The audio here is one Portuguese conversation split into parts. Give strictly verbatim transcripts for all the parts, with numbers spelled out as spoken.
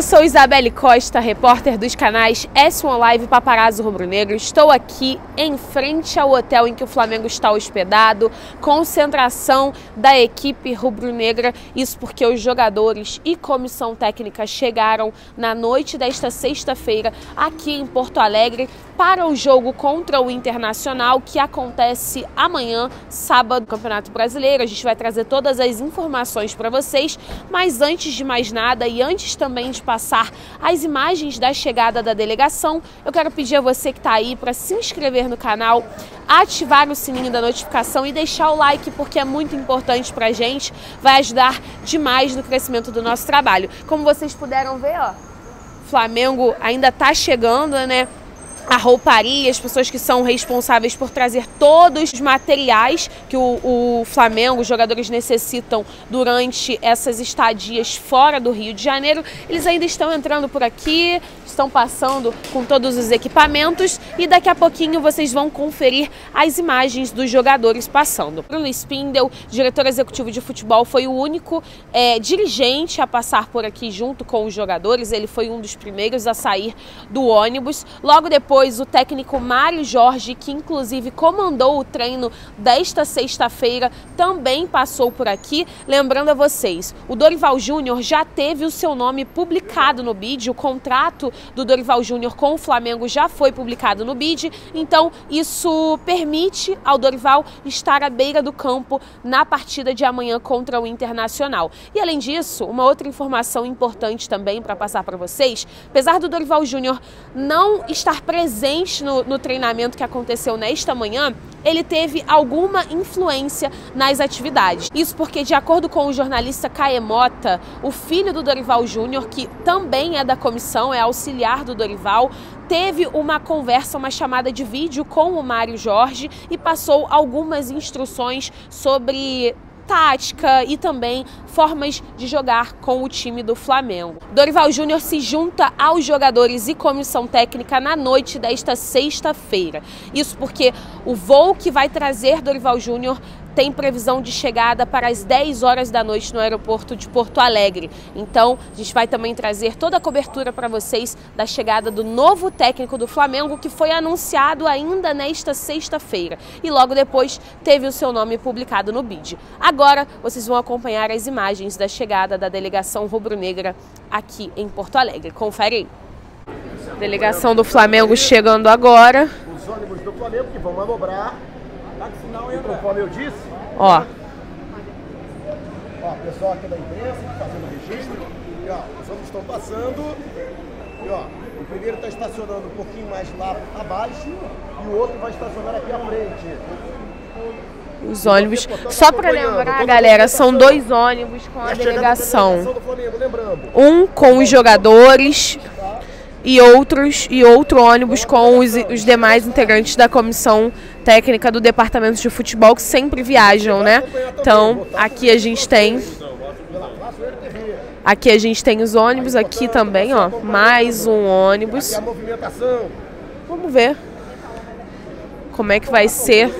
Eu sou Isabelle Costa, repórter dos canais S um Live Paparazzo Rubro Negro. Estou aqui em frente ao hotel em que o Flamengo está hospedado, concentração da equipe rubro-negra. Isso porque os jogadores e comissão técnica chegaram na noite desta sexta-feira aqui em Porto Alegre para o jogo contra o Internacional, que acontece amanhã, sábado, no Campeonato Brasileiro. A gente vai trazer todas as informações para vocês, mas antes de mais nada e antes também de passar as imagens da chegada da delegação, eu quero pedir a você que está aí para se inscrever no canal, ativar o sininho da notificação e deixar o like, porque é muito importante para a gente, vai ajudar demais no crescimento do nosso trabalho. Como vocês puderam ver, ó, o Flamengo ainda está chegando, né? A rouparia, as pessoas que são responsáveis por trazer todos os materiais que o, o Flamengo, os jogadores necessitam durante essas estadias fora do Rio de Janeiro. Eles ainda estão entrando por aqui, estão passando com todos os equipamentos e daqui a pouquinho vocês vão conferir as imagens dos jogadores passando. Bruno Spindel, diretor executivo de futebol, foi o único é, dirigente a passar por aqui junto com os jogadores. Ele foi um dos primeiros a sair do ônibus. Logo depois, o técnico Mário Jorge, que inclusive comandou o treino desta sexta-feira, também passou por aqui. Lembrando a vocês, o Dorival Júnior já teve o seu nome publicado no B I D, o contrato do Dorival Júnior com o Flamengo já foi publicado no B I D, então isso permite ao Dorival estar à beira do campo na partida de amanhã contra o Internacional. E além disso, uma outra informação importante também para passar para vocês, apesar do Dorival Júnior não estar presente presente no, no treinamento que aconteceu nesta manhã, ele teve alguma influência nas atividades. Isso porque, de acordo com o jornalista Caemota, o filho do Dorival Júnior, que também é da comissão, é auxiliar do Dorival, teve uma conversa, uma chamada de vídeo com o Mário Jorge e passou algumas instruções sobre tática e também formas de jogar com o time do Flamengo. Dorival Júnior se junta aos jogadores e comissão técnica na noite desta sexta-feira. Isso porque o voo que vai trazer Dorival Júnior tem previsão de chegada para as dez horas da noite no aeroporto de Porto Alegre. Então, a gente vai também trazer toda a cobertura para vocês da chegada do novo técnico do Flamengo, que foi anunciado ainda nesta sexta-feira. E logo depois teve o seu nome publicado no B I D. Agora, vocês vão acompanhar as imagens da chegada da delegação rubro-negra aqui em Porto Alegre. Confere aí. Delegação do Flamengo chegando agora. Os ônibus do Flamengo que vão manobrar. E conforme eu disse, ó. Ó, pessoal aqui da imprensa fazendo o registro. E, ó, os outros estão passando. E, ó, o primeiro está estacionando um pouquinho mais lá abaixo e o outro vai estacionar aqui à frente. Os ônibus. Só para lembrar, galera, são dois ônibus com a delegação. Um com os jogadores e outros e outro ônibus com os, os demais integrantes da comissão técnica do departamento de futebol, que sempre viajam, né? Então, aqui a gente tem aqui a gente tem os ônibus, aqui também, ó, mais um ônibus. Vamos ver como é que vai ser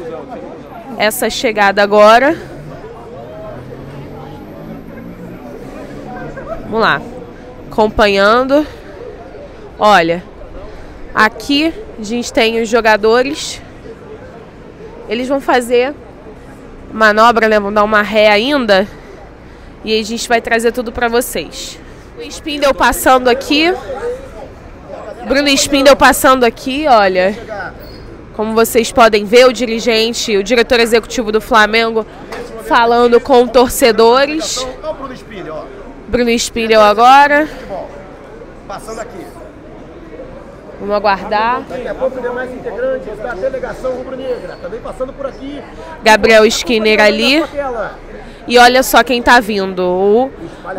essa chegada agora. Vamos lá, acompanhando. Olha, aqui a gente tem os jogadores, eles vão fazer manobra, né? Vão dar uma ré ainda e a gente vai trazer tudo para vocês. O Spindel passando aqui, Bruno Spindel passando aqui, olha, como vocês podem ver, o dirigente, o diretor executivo do Flamengo falando com torcedores. Bruno Spindel agora. Passando aqui. Vamos aguardar. Daqui a pouco tem mais integrantes da delegação rubro-negra, também passando por aqui. Gabriel Skinner ali. E olha só quem tá vindo, o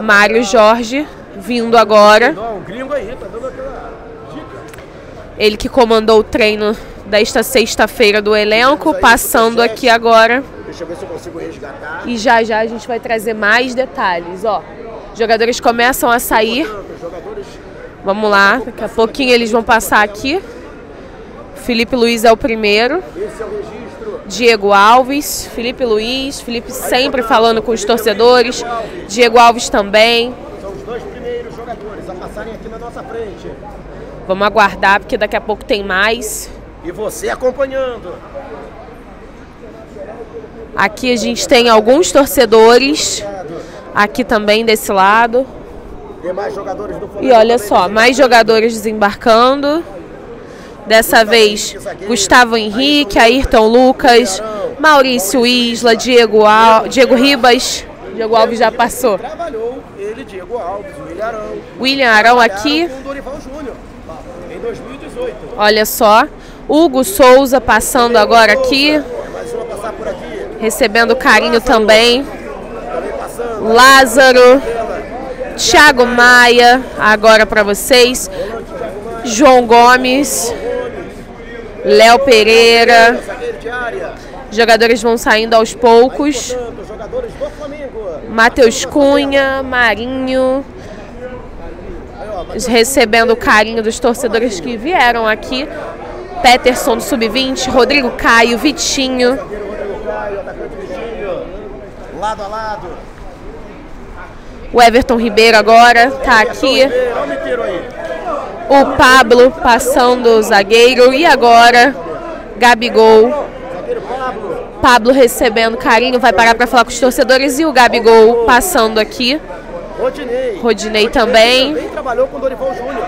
Mário Jorge vindo agora. Ele que comandou o treino desta sexta-feira do elenco, passando aqui agora. Deixa eu ver se eu consigo resgatar. E já já a gente vai trazer mais detalhes, ó. Os jogadores começam a sair. Vamos lá, daqui a pouquinho eles vão passar aqui. Felipe Luiz é o primeiro. Diego Alves, Felipe Luiz, Felipe sempre falando com os torcedores. Diego Alves também. jogadores a passarem aqui na nossa frente. Vamos aguardar, porque daqui a pouco tem mais. E você acompanhando. Aqui a gente tem alguns torcedores. Aqui também, desse lado. Tem mais jogadores do Flamengo. E olha só, mais jogadores desembarcando. Dessa vez, Gustavo Henrique, Ayrton Lucas, Maurício Isla, Diego, Al... Diego Ribas. Diego Alves já passou. Trabalhou ele, Diego Alves, William Arão. William Arão aqui. Com Dorival Júnior, em dois mil e dezoito. Olha só. Hugo Souza passando agora aqui. Recebendo carinho também. Lázaro. Thiago Maia, agora para vocês. João Gomes. Léo Pereira. Jogadores vão saindo aos poucos. Matheus Cunha, Marinho, recebendo o carinho dos torcedores que vieram aqui. Peterson do sub vinte, Rodrigo Caio, Vitinho. Lado a lado. O Everton Ribeiro agora está aqui. O Pablo passando o zagueiro. E agora, Gabigol. Pablo recebendo carinho, vai parar para falar com os torcedores. E o Gabigol passando aqui. Rodinei, Rodinei também. também trabalhou com Dorival Júnior.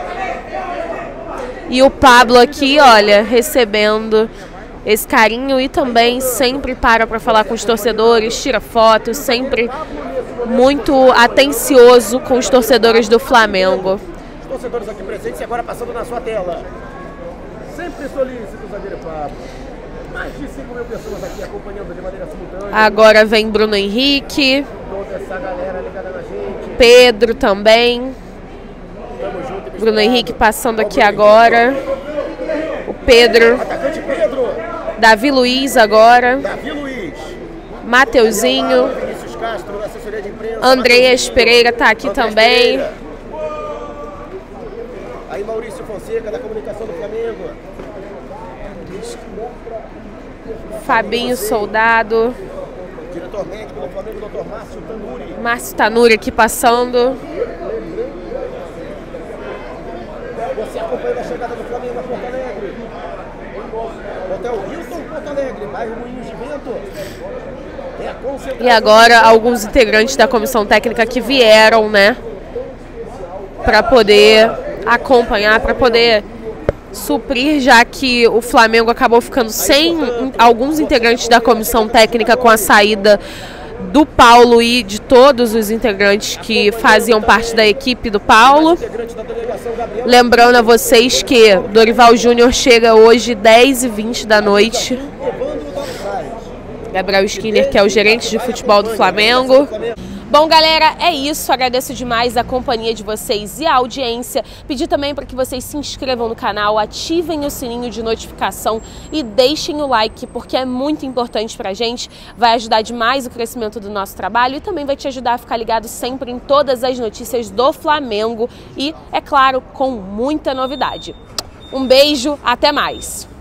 E o Pablo aqui, olha, recebendo esse carinho e também sempre para para falar com os torcedores, tira foto, sempre muito atencioso com os torcedores do Flamengo. Os torcedores aqui presentes agora passando na sua tela. Sempre solícitos, zagueiro Pablo. Mais de cinco mil pessoas aqui acompanhando de maneira simultânea. Agora vem Bruno Henrique. Toda essa galera ligada na gente. Pedro também. Junto, Bruno Henrique passando aqui agora. O Pedro. Atacante Pedro. Davi Luiz agora. Davi Luiz. Mateuzinho. Vinícius Castro, assessoria de imprensa. Andrés Pereira está aqui Andrés também. Pereira. Aí Maurício Fonseca da comunicação do Flamengo. Fabinho Soldado. Diretor médico do Flamengo, doutor Márcio Tanuri. Márcio Tanuri aqui passando. Você acompanha a chegada do Flamengo a Porto Alegre. Hotel Hilton Porto Alegre, bairro Moinhos de Vento. E agora alguns integrantes da comissão técnica que vieram, né? Para poder acompanhar, para poder suprir, já que o Flamengo acabou ficando sem alguns integrantes da comissão técnica com a saída do Paulo e de todos os integrantes que faziam parte da equipe do Paulo. Lembrando a vocês que Dorival Júnior chega hoje dez e vinte da noite. Gabriel Skinner, que é o gerente de futebol do Flamengo. Bom, galera, é isso. Agradeço demais a companhia de vocês e a audiência. Pedi também para que vocês se inscrevam no canal, ativem o sininho de notificação e deixem o like, porque é muito importante para a gente. Vai ajudar demais o crescimento do nosso trabalho e também vai te ajudar a ficar ligado sempre em todas as notícias do Flamengo e, é claro, com muita novidade. Um beijo, até mais!